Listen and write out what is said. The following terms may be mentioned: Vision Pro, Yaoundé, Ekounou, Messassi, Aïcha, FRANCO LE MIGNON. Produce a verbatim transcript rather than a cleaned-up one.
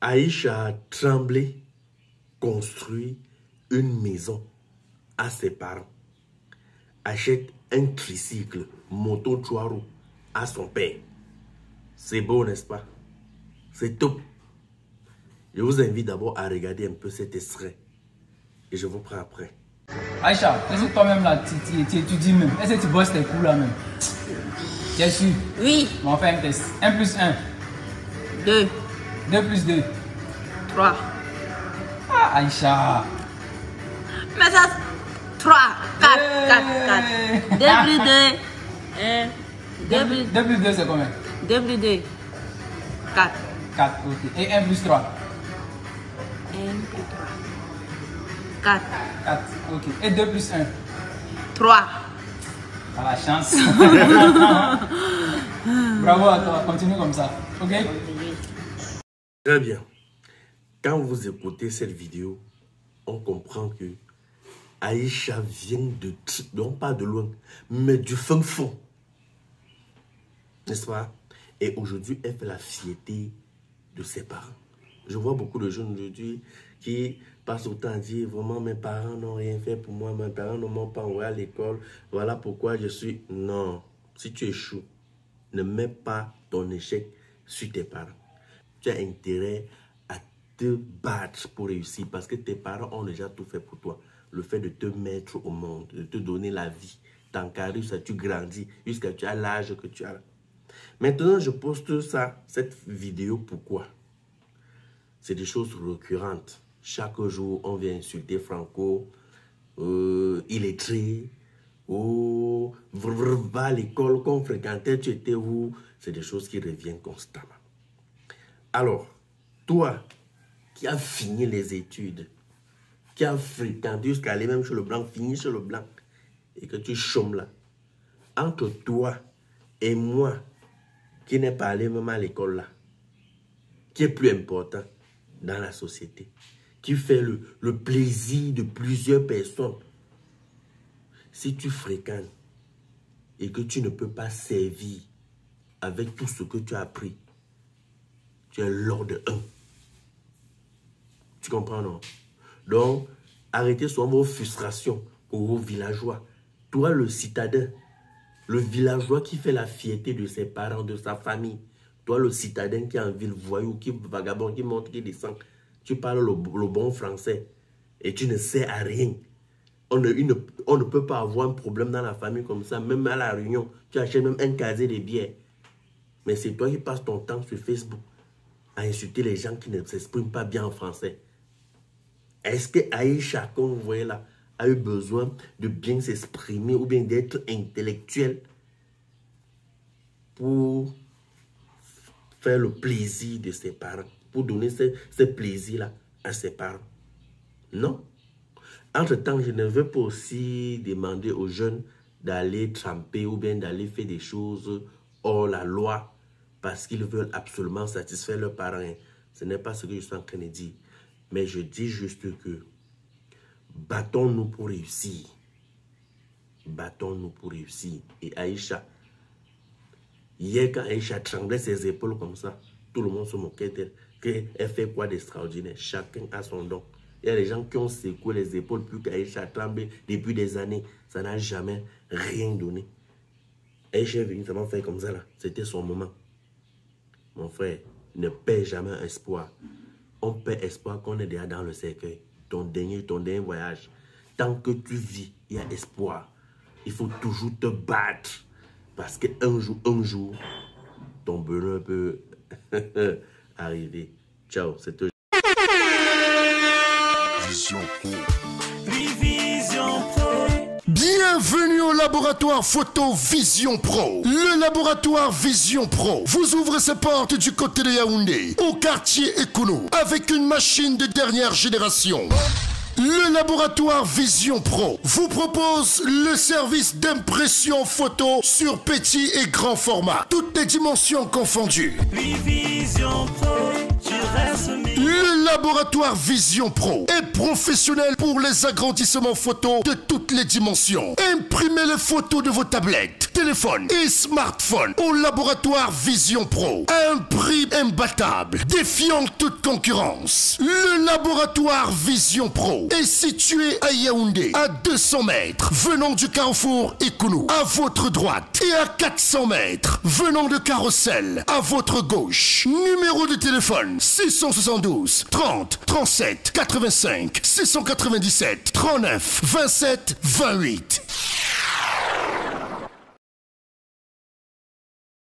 Aïcha Tremblay construit une maison à ses parents, achète un tricycle moto trois roues à son père. C'est beau, n'est-ce pas? C'est top. Je vous invite d'abord à regarder un peu cet extrait et je vous prends après. Aïcha, est-ce que toi-même là, tu étudies même? Est-ce que tu bosses tes cours là même? Tu es sûr? Oui. On fait un test. un plus un. deux. deux plus deux. trois. Ah, Aïcha. Mais ça, trois, quatre, quatre, quatre. deux plus deux. deux plus deux, c'est combien? deux plus deux. quatre. quatre, ok. Et un plus trois? un plus trois. quatre. quatre, ok. Et deux plus un? trois. T'as la chance. Bravo à toi, continue comme ça. Ok? Très bien. Quand vous écoutez cette vidéo, on comprend que Aïcha vient de, non pas de loin, mais du fin fond. N'est-ce pas? Et aujourd'hui, elle fait la fierté de ses parents. Je vois beaucoup de jeunes aujourd'hui qui passent autant à dire, vraiment, mes parents n'ont rien fait pour moi, mes parents ne m'ont pas envoyé à l'école, voilà pourquoi je suis... Non, si tu échoues, ne mets pas ton échec sur tes parents. Tu as intérêt à te battre pour réussir parce que tes parents ont déjà tout fait pour toi. Le fait de te mettre au monde, de te donner la vie, t'encadrer, ça tu grandis jusqu'à tu as l'âge que tu as. Maintenant, je poste ça, cette vidéo, pourquoi? C'est des choses récurrentes. Chaque jour, on vient insulter Franco, euh, illettré, ou va à l'école qu'on fréquentait, tu étais où? C'est des choses qui reviennent constamment. Alors, toi, qui as fini les études, qui as fréquenté jusqu'à aller même chez le blanc, fini chez le blanc, et que tu chômes là, entre toi et moi, qui n'est pas allé même à l'école là, qui est plus important dans la société, qui fait le, le plaisir de plusieurs personnes. Si tu fréquentes et que tu ne peux pas servir avec tout ce que tu as appris, tu es l'ordre un. Tu comprends, non? Donc, arrêtez souvent vos frustrations pour vos villageois. Toi, le citadin, le villageois qui fait la fierté de ses parents, de sa famille. Toi, le citadin qui est en ville, voyou, qui est vagabond, qui monte, qui descend. Tu parles le, le bon français et tu ne sais à rien. On ne, une, on ne peut pas avoir un problème dans la famille comme ça. Même à la réunion, tu achètes même un casier de bière. Mais c'est toi qui passes ton temps sur Facebook à insulter les gens qui ne s'expriment pas bien en français. Est-ce que Aïcha, comme vous voyez là, a eu besoin de bien s'exprimer ou bien d'être intellectuel pour faire le plaisir de ses parents, pour donner ce, ce plaisir-là à ses parents? Non. Entre-temps, je ne veux pas aussi demander aux jeunes d'aller tramper ou bien d'aller faire des choses hors la loi parce qu'ils veulent absolument satisfaire leurs parents. Ce n'est pas ce que je suis en train de dire. Mais je dis juste que battons-nous pour réussir. Battons-nous pour réussir. Et Aïcha, hier, quand Aïcha tremblait ses épaules comme ça, tout le monde se moquait d'elle. Elle fait quoi d'extraordinaire? Chacun a son don. Il y a des gens qui ont secoué les épaules plus qu'Aïcha tremblait depuis des années. Ça n'a jamais rien donné. Aïcha est venue seulement faire comme ça là. C'était son moment. Mon frère, ne perds jamais un espoir. On perd espoir qu'on est déjà dans le cercueil. Ton dernier, ton dernier voyage. Tant que tu vis, il y a espoir. Il faut toujours te battre. Parce qu'un jour, un jour, ton bonheur peut arriver. Ciao, c'est tout. Vision Pro. Vision Pro. Bienvenue au laboratoire photo Vision Pro. Le laboratoire Vision Pro vous ouvre ses portes du côté de Yaoundé, au quartier Ekounou, avec une machine de dernière génération. Le laboratoire Vision Pro vous propose le service d'impression photo sur petit et grand format, toutes les dimensions confondues. Vision Pro, tu restes... laboratoire Vision Pro est professionnel pour les agrandissements photo de toutes les dimensions. Imprimez les photos de vos tablettes, téléphones et smartphones au laboratoire Vision Pro. Un prix imbattable, défiant toute concurrence. Le laboratoire Vision Pro est situé à Yaoundé, à deux cents mètres, venant du carrefour Ikounou, à votre droite, et à quatre cents mètres, venant de Carrousel, à votre gauche. Numéro de téléphone six cent soixante-douze, trente, trente-sept, quatre-vingt-cinq, six cent quatre-vingt-dix-sept, trente-neuf, vingt-sept, vingt-huit.